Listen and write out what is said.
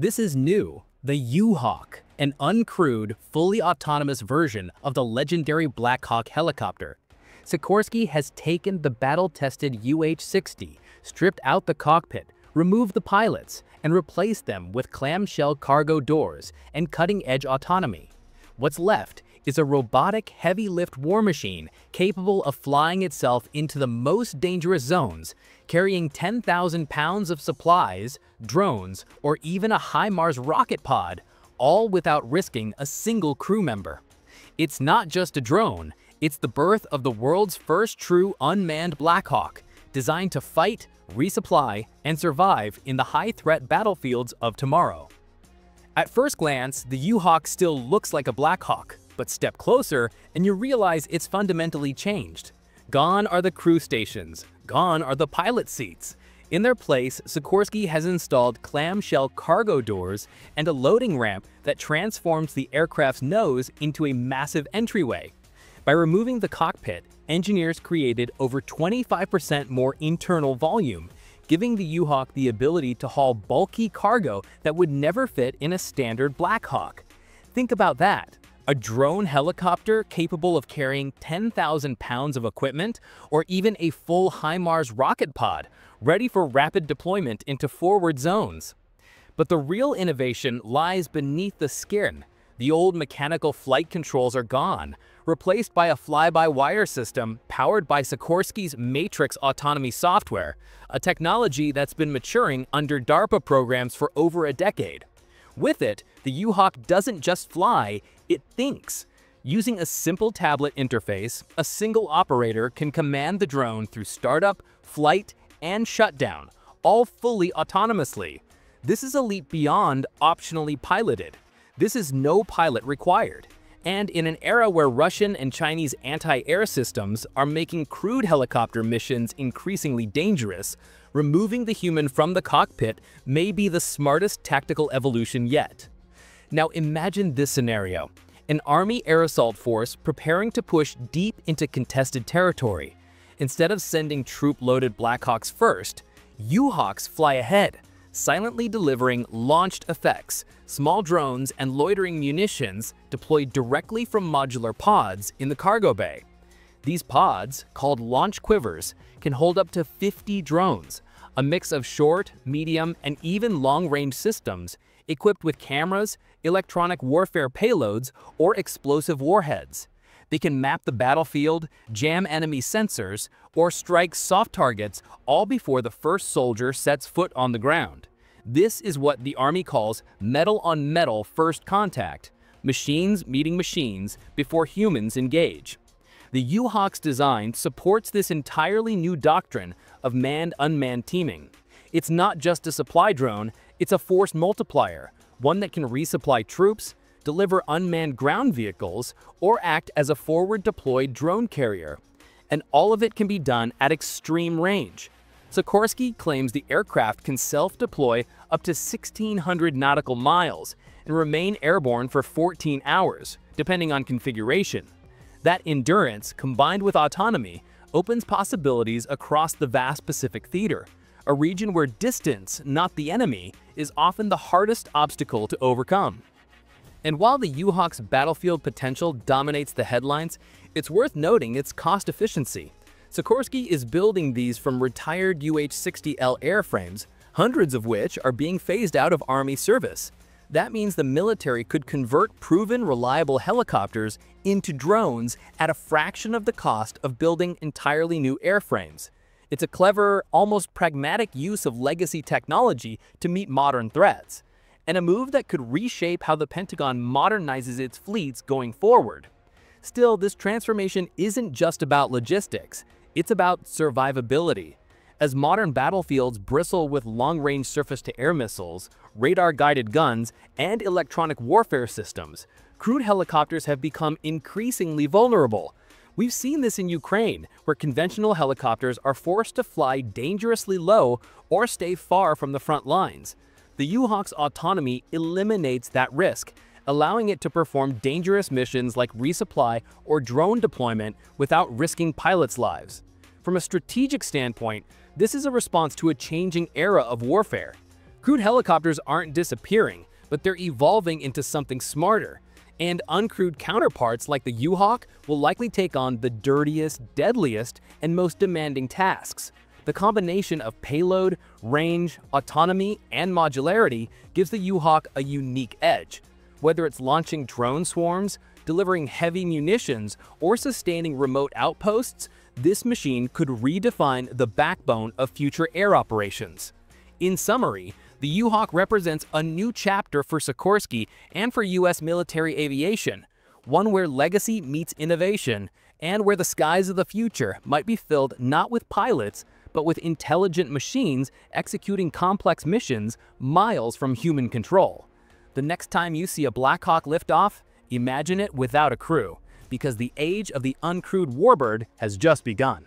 This is new, the U-Hawk, an uncrewed, fully autonomous version of the legendary Black Hawk helicopter. Sikorsky has taken the battle-tested UH-60, stripped out the cockpit, removed the pilots, and replaced them with clamshell cargo doors and cutting-edge autonomy. What's left is a robotic heavy-lift war machine capable of flying itself into the most dangerous zones, carrying 10,000 pounds of supplies, drones, or even a HIMARS rocket pod, all without risking a single crew member. It's not just a drone, it's the birth of the world's first true unmanned Black Hawk, designed to fight, resupply, and survive in the high-threat battlefields of tomorrow. At first glance, the U-Hawk still looks like a Black Hawk, but step closer and you realize it's fundamentally changed. Gone are the crew stations, gone are the pilot seats. In their place, Sikorsky has installed clamshell cargo doors and a loading ramp that transforms the aircraft's nose into a massive entryway. By removing the cockpit, engineers created over 25% more internal volume, giving the U-Hawk the ability to haul bulky cargo that would never fit in a standard Black Hawk. Think about that. A drone helicopter capable of carrying 10,000 pounds of equipment, or even a full HIMARS rocket pod, ready for rapid deployment into forward zones. But the real innovation lies beneath the skin. The old mechanical flight controls are gone, replaced by a fly-by-wire system powered by Sikorsky's Matrix autonomy software, a technology that's been maturing under DARPA programs for over a decade. With it, the U-Hawk doesn't just fly, it thinks. Using a simple tablet interface, a single operator can command the drone through startup, flight, and shutdown, all fully autonomously. This is a leap beyond optionally piloted. This is no pilot required. And in an era where Russian and Chinese anti-air systems are making crewed helicopter missions increasingly dangerous, removing the human from the cockpit may be the smartest tactical evolution yet. Now imagine this scenario: an army air assault force preparing to push deep into contested territory. Instead of sending troop-loaded Black Hawks first, U-Hawks fly ahead, silently delivering launched effects, small drones, and loitering munitions deployed directly from modular pods in the cargo bay. These pods, called launch quivers, can hold up to 50 drones, a mix of short, medium, and even long-range systems equipped with cameras, electronic warfare payloads, or explosive warheads. They can map the battlefield, jam enemy sensors, or strike soft targets all before the first soldier sets foot on the ground. This is what the Army calls metal-on-metal first contact, machines meeting machines before humans engage. The U-Hawk's design supports this entirely new doctrine of manned-unmanned teaming. It's not just a supply drone, it's a force multiplier, one that can resupply troops, deliver unmanned ground vehicles, or act as a forward-deployed drone carrier. And all of it can be done at extreme range. Sikorsky claims the aircraft can self-deploy up to 1,600 nautical miles and remain airborne for 14 hours, depending on configuration. That endurance, combined with autonomy, opens possibilities across the vast Pacific theater, a region where distance, not the enemy, is often the hardest obstacle to overcome. And while the U-Hawk's battlefield potential dominates the headlines, it's worth noting its cost efficiency. Sikorsky is building these from retired UH-60L airframes, hundreds of which are being phased out of Army service. That means the military could convert proven, reliable helicopters into drones at a fraction of the cost of building entirely new airframes. It's a clever, almost pragmatic use of legacy technology to meet modern threats, and a move that could reshape how the Pentagon modernizes its fleets going forward. Still, this transformation isn't just about logistics, it's about survivability. As modern battlefields bristle with long-range surface-to-air missiles, radar-guided guns, and electronic warfare systems, crewed helicopters have become increasingly vulnerable. We've seen this in Ukraine, where conventional helicopters are forced to fly dangerously low or stay far from the front lines. The U-Hawk's autonomy eliminates that risk, allowing it to perform dangerous missions like resupply or drone deployment without risking pilots' lives. From a strategic standpoint, this is a response to a changing era of warfare. Crewed helicopters aren't disappearing, but they're evolving into something smarter, and uncrewed counterparts like the U-Hawk will likely take on the dirtiest, deadliest, and most demanding tasks. The combination of payload, range, autonomy, and modularity gives the U-Hawk a unique edge. Whether it's launching drone swarms, delivering heavy munitions, or sustaining remote outposts, this machine could redefine the backbone of future air operations. In summary, the U-Hawk represents a new chapter for Sikorsky and for U.S. military aviation, one where legacy meets innovation, and where the skies of the future might be filled not with pilots, but with intelligent machines executing complex missions miles from human control. The next time you see a Black Hawk liftoff, imagine it without a crew, because the age of the uncrewed warbird has just begun.